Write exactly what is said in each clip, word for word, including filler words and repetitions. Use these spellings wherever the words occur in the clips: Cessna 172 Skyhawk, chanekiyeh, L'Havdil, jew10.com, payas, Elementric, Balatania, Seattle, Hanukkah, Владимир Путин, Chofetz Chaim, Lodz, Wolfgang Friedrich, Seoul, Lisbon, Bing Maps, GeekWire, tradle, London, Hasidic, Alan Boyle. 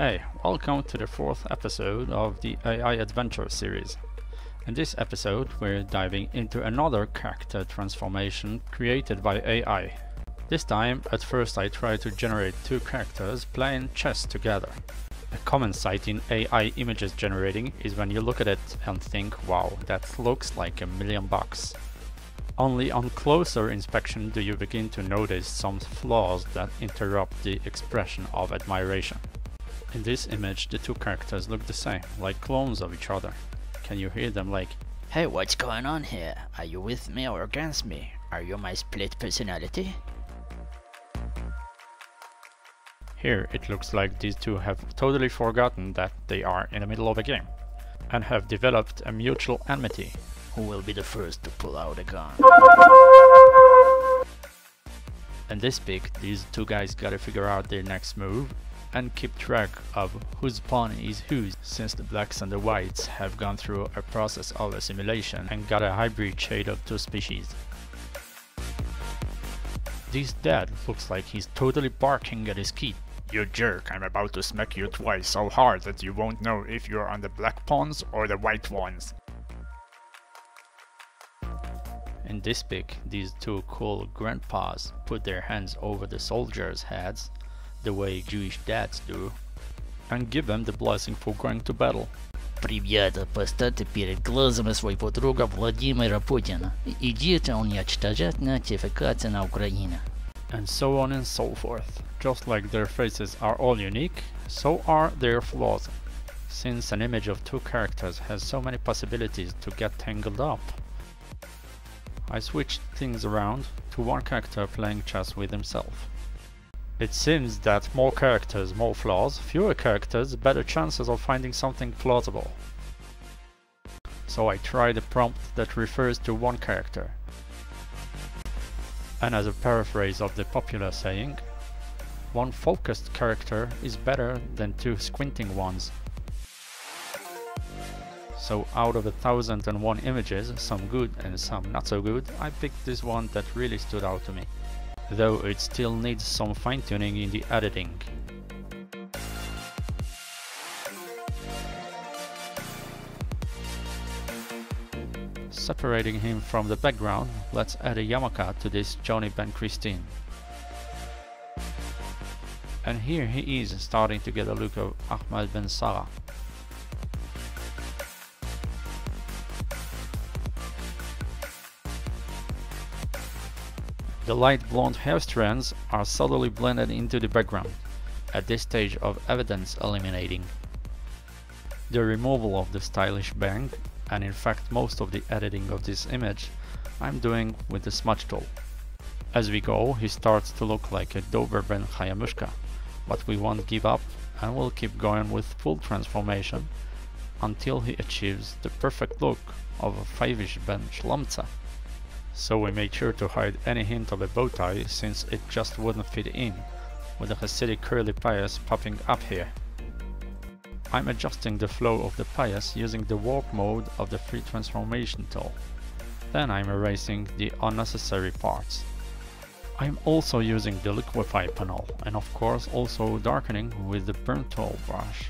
Hey, welcome to the fourth episode of the A I Adventure series. In this episode, we're diving into another character transformation created by A I. This time, at first I tried to generate two characters playing chess together. A common sight in A I images generating is when you look at it and think, wow, that looks like a million bucks. Only on closer inspection do you begin to notice some flaws that interrupt the expression of admiration. In this image, the two characters look the same, like clones of each other. Can you hear them like, "Hey, what's going on here? Are you with me or against me? Are you my split personality?" Here it looks like these two have totally forgotten that they are in the middle of a game, and have developed a mutual enmity. Who will be the first to pull out a gun? In this pic, these two guys gotta figure out their next move and keep track of whose pawn is whose, since the blacks and the whites have gone through a process of assimilation and got a hybrid shade of two species. This dad looks like he's totally barking at his kid. "You jerk, I'm about to smack you twice so hard that you won't know if you're on the black pawns or the white ones." In this pic, these two cool grandpas put their hands over the soldiers' heads, the way Jewish dads do, and give them the blessing for going to battle. Привет, поставьте перед глазами своего друга Владимира Путина. Идите уничтожать нацификацию на Украине. And so on and so forth. Just like their faces are all unique, so are their flaws. Since an image of two characters has so many possibilities to get tangled up, I switched things around to one character playing chess with himself. It seems that more characters, more flaws, fewer characters, better chances of finding something plausible. So I tried a prompt that refers to one character. And as a paraphrase of the popular saying, one focused character is better than two squinting ones. So out of a thousand and one images, some good and some not so good, I picked this one that really stood out to me. Though it still needs some fine-tuning in the editing. Separating him from the background, let's add a yarmulke to this Johnny Ben Christine. And here he is, starting to get a look of Ahmad Ben Sarah. The light blonde hair strands are subtly blended into the background, at this stage of evidence eliminating. The removal of the stylish bang, and in fact most of the editing of this image, I'm doing with the smudge tool. As we go, he starts to look like a Dober Ben Hayamushka, but we won't give up and will keep going with full transformation until he achieves the perfect look of a Faivish Ben Shlomtsa. So we made sure to hide any hint of a bow tie, since it just wouldn't fit in, with a Hasidic curly payas popping up here. I'm adjusting the flow of the payas using the warp mode of the free transformation tool. Then I'm erasing the unnecessary parts. I'm also using the liquefy panel, and of course also darkening with the burn tool brush.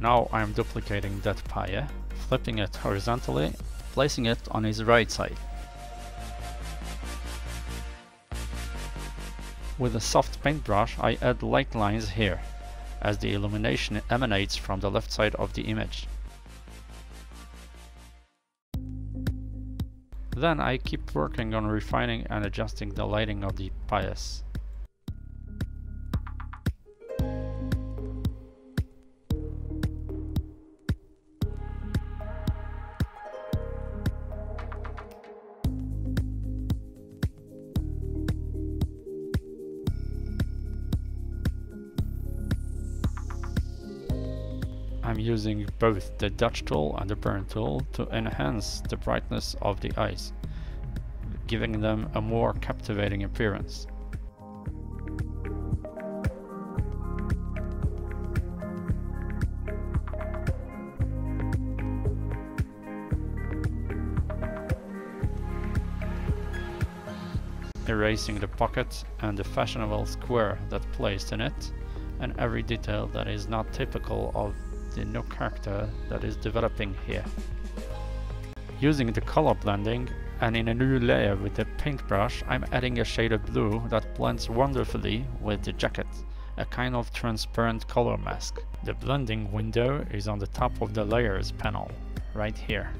Now I'm duplicating that paya, flipping it horizontally, placing it on his right side. With a soft paintbrush I add light lines here, as the illumination emanates from the left side of the image. Then I keep working on refining and adjusting the lighting of the payas. I'm using both the dodge tool and the burn tool to enhance the brightness of the eyes, giving them a more captivating appearance. erasing the pocket and the fashionable square that placed in it, and every detail that is not typical of the new character that is developing here. Using the color blending and in a new layer with the paintbrush, I'm adding a shade of blue that blends wonderfully with the jacket, a kind of transparent color mask. The blending window is on the top of the layers panel, right here.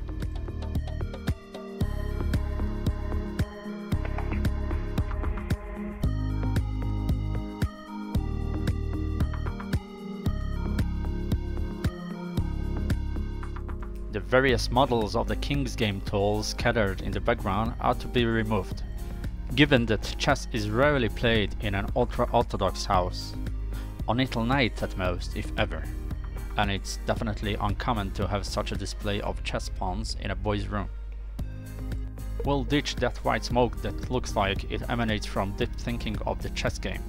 The various models of the King's Game tools scattered in the background are to be removed, given that chess is rarely played in an ultra-orthodox house, on Little Night at most, if ever, and it's definitely uncommon to have such a display of chess pawns in a boy's room. We'll ditch that white smoke that looks like it emanates from deep thinking of the chess game,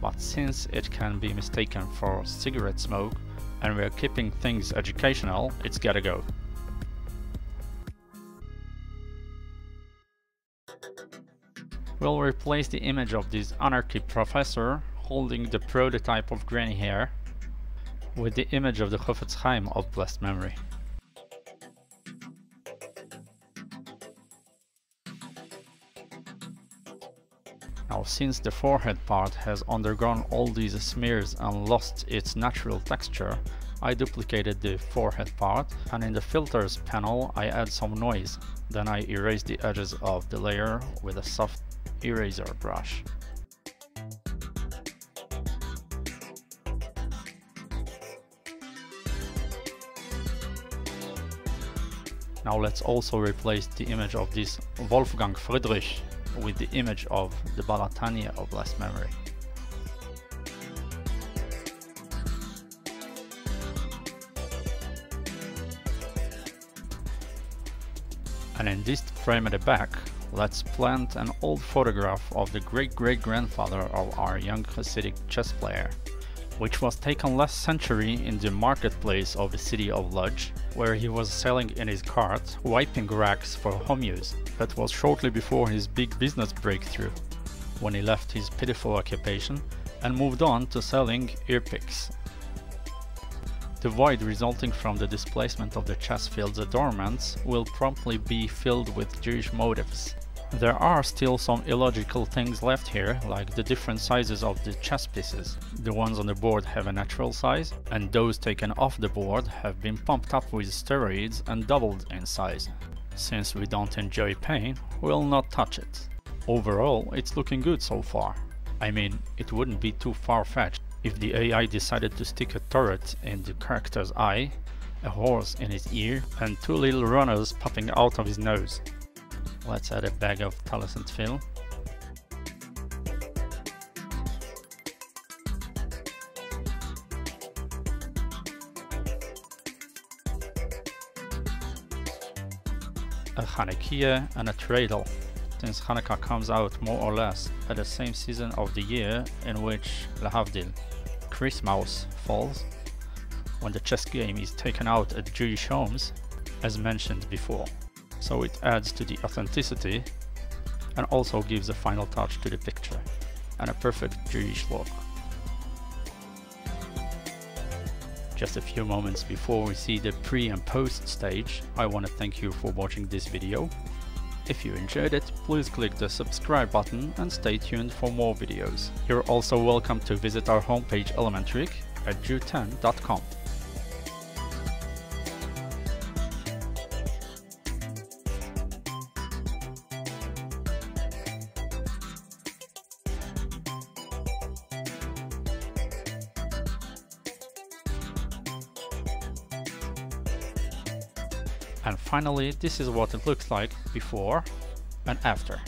but since it can be mistaken for cigarette smoke, and we're keeping things educational, it's gotta go. We'll replace the image of this anarchy professor holding the prototype of granny hair with the image of the Chofetz Chaim of blessed memory. Now, since the forehead part has undergone all these smears and lost its natural texture, I duplicated the forehead part, and in the filters panel I add some noise, then I erase the edges of the layer with a soft eraser brush. Now let's also replace the image of this Wolfgang Friedrich with the image of the Balatania of blessed memory. And in this frame at the back, let's plant an old photograph of the great-great-grandfather of our young Hasidic chess player, which was taken last century in the marketplace of the city of Lodz, where he was selling in his cart wiping racks for home use. That was shortly before his big business breakthrough, when he left his pitiful occupation and moved on to selling ear picks. The void resulting from the displacement of the chess field's adornments will promptly be filled with Jewish motifs. There are still some illogical things left here, like the different sizes of the chess pieces. The ones on the board have a natural size, and those taken off the board have been pumped up with steroids and doubled in size. Since we don't enjoy pain, we'll not touch it. Overall, it's looking good so far. I mean, it wouldn't be too far-fetched if the A I decided to stick a turret in the character's eye, a horse in his ear, and two little runners popping out of his nose. Let's add a bag of talusant film. A chanekiyeh and a tradle. Since Hanukkah comes out more or less at the same season of the year in which L'Havdil, Christmas, falls, when the chess game is taken out at Jewish homes, as mentioned before. So it adds to the authenticity and also gives a final touch to the picture and a perfect Jewish look. Just a few moments before we see the pre and post stage, I want to thank you for watching this video. If you enjoyed it, please click the subscribe button and stay tuned for more videos. You're also welcome to visit our homepage Elementric at jew ten dot com. And finally, this is what it looks like before and after.